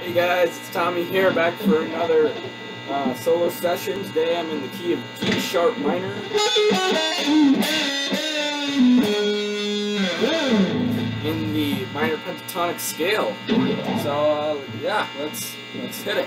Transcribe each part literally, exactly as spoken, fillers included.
Hey guys, it's Tommy here, back for another uh, solo session. Today I'm in the key of G sharp minor. In the minor pentatonic scale. So uh, yeah, let's let's hit it.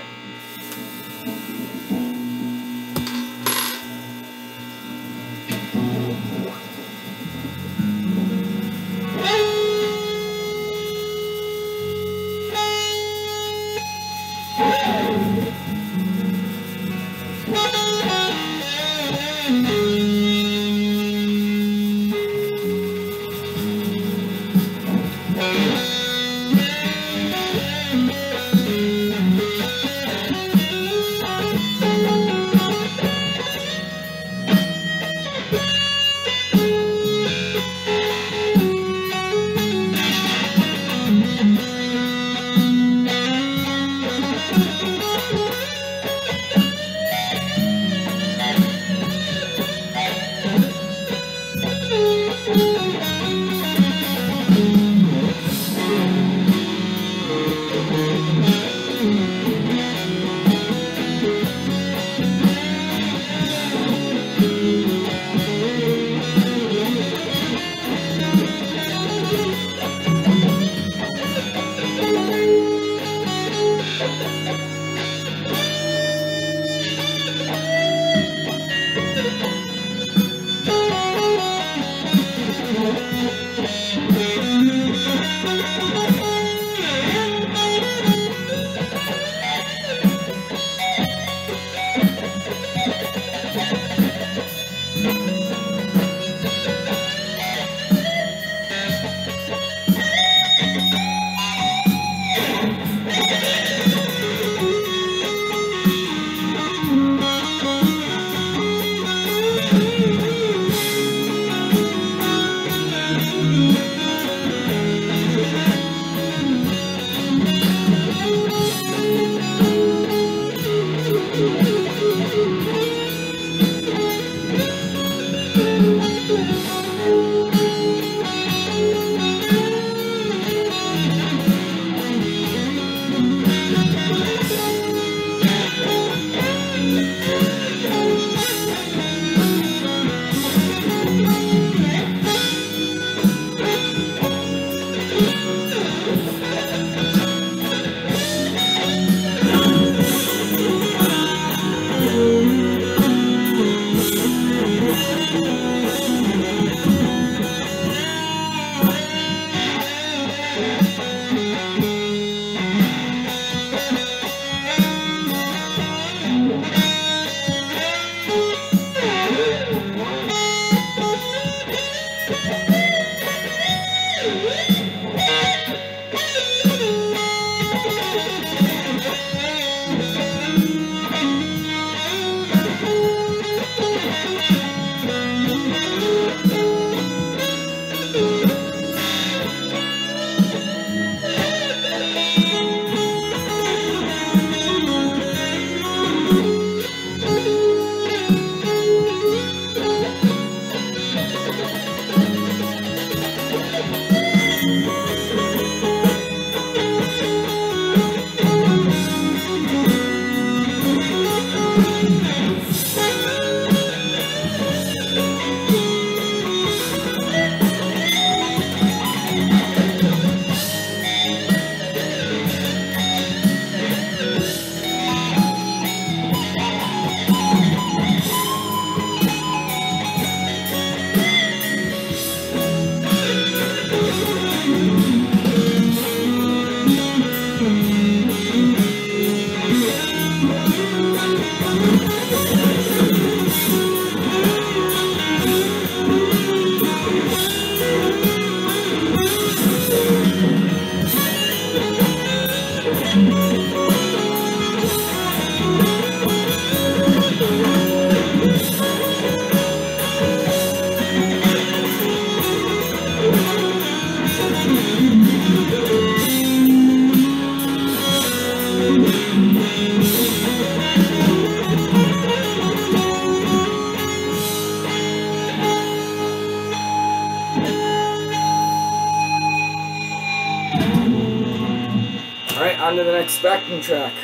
on to the next backing track.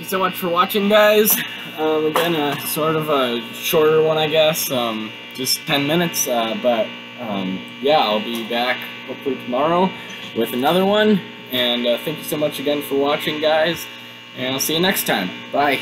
you so much for watching, guys. Um, again, uh, sort of a shorter one, I guess. Um, just ten minutes, uh, but um, yeah, I'll be back hopefully tomorrow with another one. And uh, thank you so much again for watching, guys. And I'll see you next time. Bye.